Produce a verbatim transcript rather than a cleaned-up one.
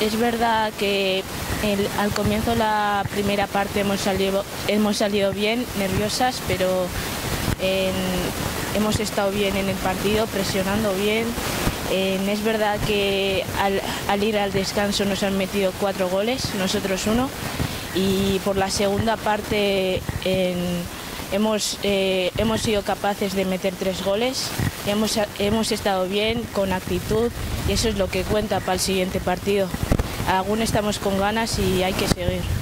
Es verdad que el, al comienzo la primera parte hemos salido, hemos salido bien, nerviosas, pero en, hemos estado bien en el partido, presionando bien. Eh, es verdad que al, al ir al descanso nos han metido cuatro goles, nosotros uno, y por la segunda parte eh, hemos, eh, hemos sido capaces de meter tres goles, hemos, hemos estado bien, con actitud, y eso es lo que cuenta para el siguiente partido. Aún estamos con ganas y hay que seguir.